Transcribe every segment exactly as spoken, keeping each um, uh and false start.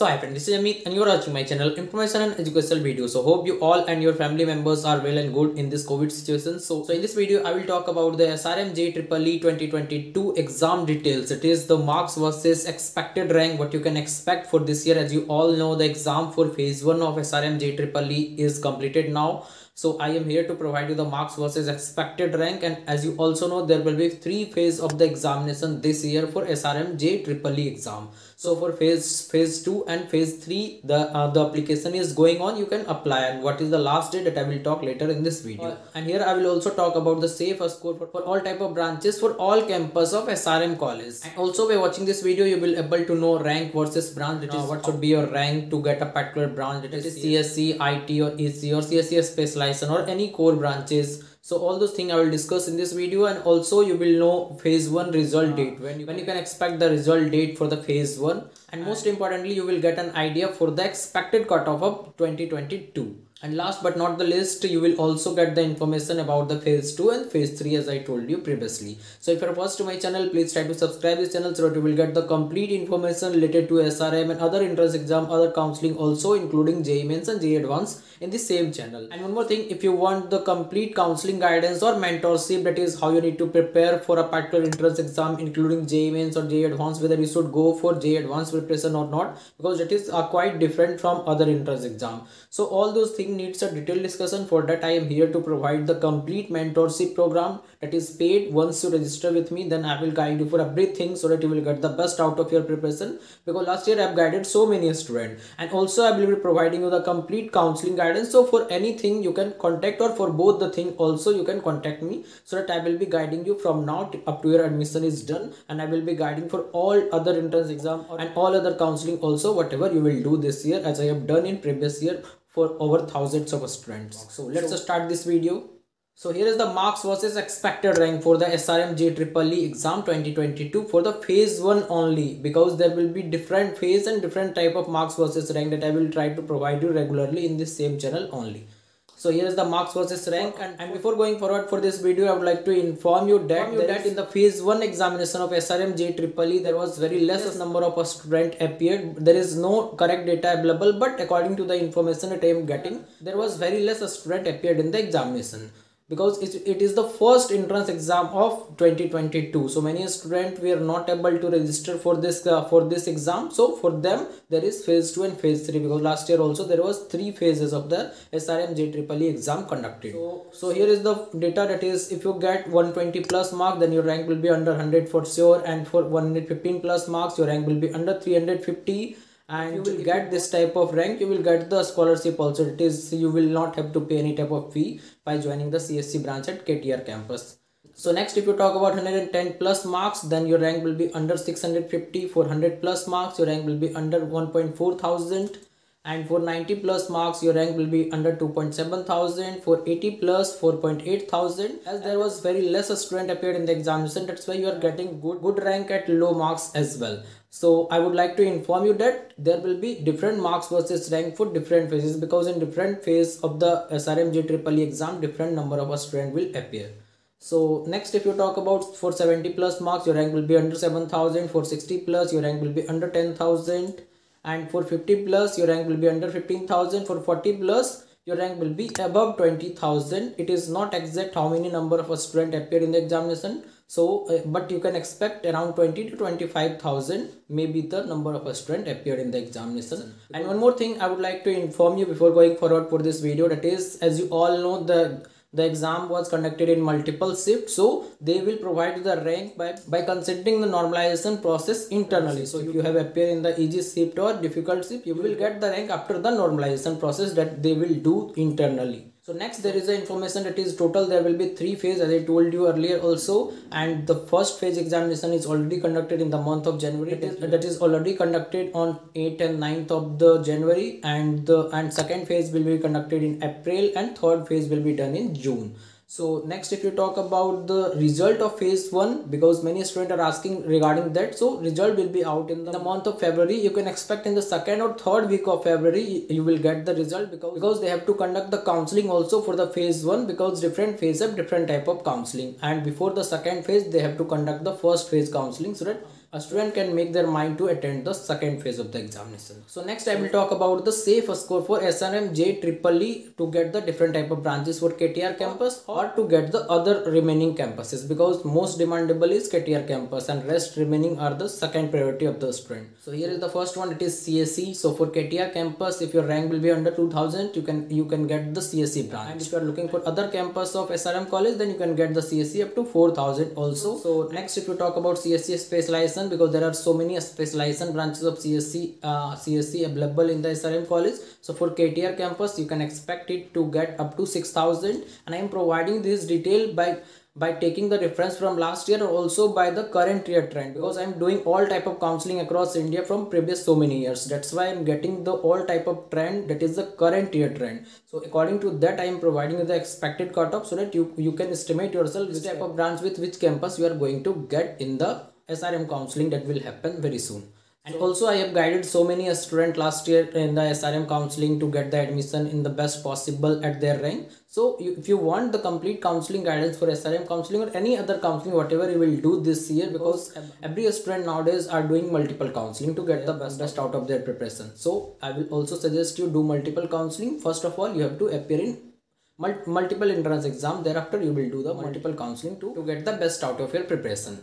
So hi friend, this is Amit and you are watching my channel Information and Educational Video. So hope you all and your family members are well and good in this COVID situation. So, so in this video I will talk about the S R M J E E twenty twenty-two exam details. It is the marks versus expected rank, what you can expect for this year. As you all know, the exam for phase one of S R M J E E is completed now. So I am here to provide you the marks versus expected rank, and as you also know, there will be three phase of the examination this year for S R M J E E exam. So for phase phase two and phase three, the uh, the application is going on. You can apply, and what is the last date that I will talk later in this video. Uh, and here I will also talk about the safe score for, for all type of branches for all campus of S R M college. And also by watching this video, you will able to know rank versus branch. It is what should be your rank to get a particular branch. It is C S E, I T, or E C E, or C S E specialized, or any core branches. So all those things I will discuss in this video, and also you will know phase one result date, when you, when you can expect the result date for the phase one, and most importantly you will get an idea for the expected cutoff of twenty twenty-two. And last but not the least, you will also get the information about the phase two and phase three as I told you previously. So if you are first to my channel, please try to subscribe this channel so that you will get the complete information related to S R M and other entrance exam, other counselling also, including J E E Mains and J E E Advanced in the same channel. And one more thing, if you want the complete counselling guidance or mentorship, that is how you need to prepare for a particular entrance exam including J E E Mains or J E E Advanced, whether you should go for J E E Advanced preparation or not, because that is uh, quite different from other entrance exam. So all those things needs a detailed discussion. For that I am here to provide the complete mentorship program that is paid. Once you register with me, then I will guide you for everything so that you will get the best out of your preparation, because last year I have guided so many students. And also I will be providing you the complete counseling guidance, so for anything you can contact, or for both the thing also you can contact me, so that I will be guiding you from now up to your admission is done, and I will be guiding for all other entrance exam and all other counseling also, whatever you will do this year, as I have done in previous year for over thousands of students. So let's so, start this video. So here is the marks versus expected rank for the S R M J E E exam twenty twenty-two for the phase one only, because there will be different phase and different type of marks versus rank that I will try to provide you regularly in this same channel only. So here is the marks versus rank, and, and before going forward for this video I would like to inform you that, you that in the phase one examination of S R M J E E there was very less yes. number of students appeared. There is no correct data available, but according to the information that I am getting, there was very less student appeared in the examination, because it, it is the first entrance exam of twenty twenty-two. So many students were not able to register for this uh, for this exam. So for them there is phase two and phase three, because last year also there was three phases of the S R M J E E exam conducted. So, so here is the data, that is if you get one twenty plus mark, then your rank will be under one hundred for sure, and for one fifteen plus marks your rank will be under three hundred fifty. And you will get this type of rank, you will get the scholarship also. It is, you will not have to pay any type of fee by joining the C S E branch at K T R campus. So next, if you talk about one ten plus marks, then your rank will be under six hundred fifty. For one hundred plus marks, your rank will be under one point four thousand. And for ninety plus marks, your rank will be under two point seven thousand. For eighty plus, four point eight thousand. As there was very less student appeared in the examination, that's why you are getting good good rank at low marks as well. So I would like to inform you that there will be different marks versus rank for different phases, because in different phase of the S R M J E E exam, different number of students will appear. So next, if you talk about for seventy plus marks, your rank will be under seven thousand. For sixty plus, your rank will be under ten thousand. And for fifty plus, your rank will be under fifteen thousand. For forty plus, your rank will be above twenty thousand. It is not exact how many number of a student appeared in the examination, so uh, but you can expect around twenty to twenty-five thousand maybe the number of a student appeared in the examination. And one more thing I would like to inform you before going forward for this video, that is, as you all know, the The exam was conducted in multiple shifts, so they will provide the rank by, by considering the normalization process internally. So if you have appeared in the easy shift or difficult shift, you will get the rank after the normalization process that they will do internally. So next, there is the information that is total. There will be three phases, as I told you earlier also, and the first phase examination is already conducted in the month of January. It is, that is already conducted on eighth and ninth of the January, and the and second phase will be conducted in April, and third phase will be done in June. So next, if you talk about the result of phase one, because many students are asking regarding that, so result will be out in the month of February. You can expect in the second or third week of February you will get the result, because, because they have to conduct the counselling also for the phase one, because different phase have different type of counselling, and before the second phase they have to conduct the first phase counselling, so that a student can make their mind to attend the second phase of the examination. So next I will talk about the safe score for S R M J E E to get the different type of branches for K T R campus or to get the other remaining campuses, because most demandable is K T R campus and rest remaining are the second priority of the student. So here is the first one, it is C S E. So for K T R campus, if your rank will be under two thousand, you can you can get the C S E branch. And if you are looking for other campus of S R M college, then you can get the C S E up to four thousand also. So next if you talk about C S E specialization, because there are so many specialization branches of C S E uh, C S E available in the S R M college. So for K T R campus, you can expect it to get up to six thousand, and I am providing this detail by by taking the reference from last year and also by the current year trend, because I am doing all type of counseling across India from previous so many years. That's why I am getting the all type of trend, that is the current year trend. So according to that, I am providing you the expected cutoff so that you, you can estimate yourself which type of branch with which campus you are going to get in the S R M counseling that will happen very soon. And also I have guided so many students last year in the S R M counseling to get the admission in the best possible at their rank. So you, if you want the complete counseling guidance for S R M counseling or any other counseling, whatever you will do this year, because every student nowadays are doing multiple counseling to get the best, best out of their preparation. So I will also suggest you do multiple counseling. First of all, you have to appear in mul- multiple entrance exam. Thereafter, you will do the multiple counseling to, to get the best out of your preparation.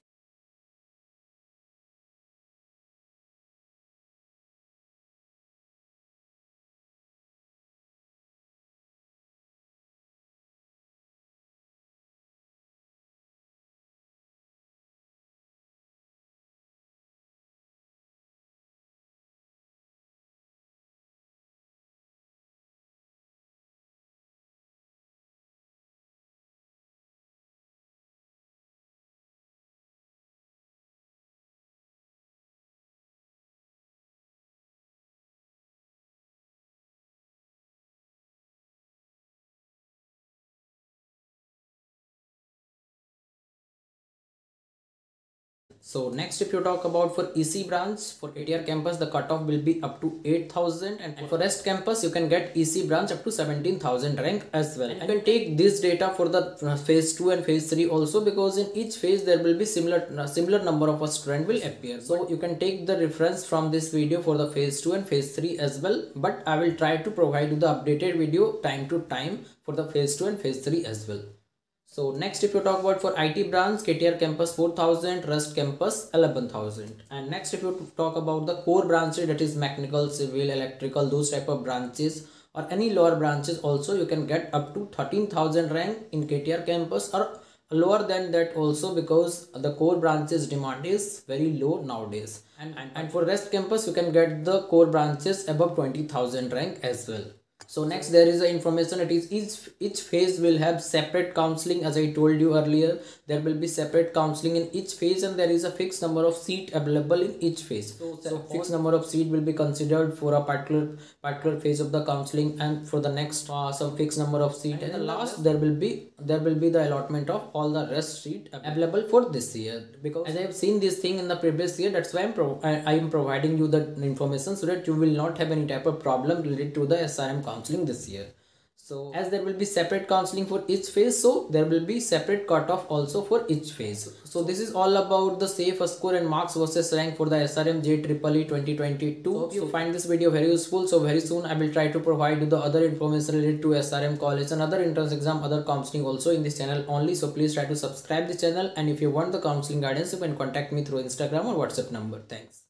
So next if you talk about for E C branch, for K T R campus the cutoff will be up to eight thousand, and for rest campus you can get E C branch up to seventeen thousand rank as well. And you can take this data for the phase two and phase three also, because in each phase there will be similar similar number of a student will appear. So you can take the reference from this video for the phase two and phase three as well, but I will try to provide you the updated video time to time for the phase two and phase three as well. So next if you talk about for I T branch, K T R campus four thousand, rest campus eleven thousand. And next if you talk about the core branches, that is mechanical, civil, electrical, those type of branches or any lower branches also, you can get up to thirteen thousand rank in K T R campus or lower than that also, because the core branches demand is very low nowadays. And, and, and for rest campus you can get the core branches above twenty thousand rank as well. So next there is the information, it is each, each phase will have separate counselling. As I told you earlier, there will be separate counselling in each phase and there is a fixed number of seat available in each phase. So, so fixed number of seat will be considered for a particular particular phase of the counselling, and for the next uh, some fixed number of seat, and, and the last there will be there will be the allotment of all the rest seat available for this year, because as I have seen this thing in the previous year, that's why I'm pro I, I am providing you the information so that you will not have any type of problem related to the S R M counselling this year. So as there will be separate counseling for each phase, so there will be separate cutoff also for each phase. So this is all about the safe score and marks versus rank for the S R M J E E twenty twenty-two. So if you find this video very useful, so very soon I will try to provide you the other information related to S R M college and other entrance exam, other counseling also in this channel only. So please try to subscribe this channel, and if you want the counseling guidance you can contact me through Instagram or WhatsApp number. Thanks.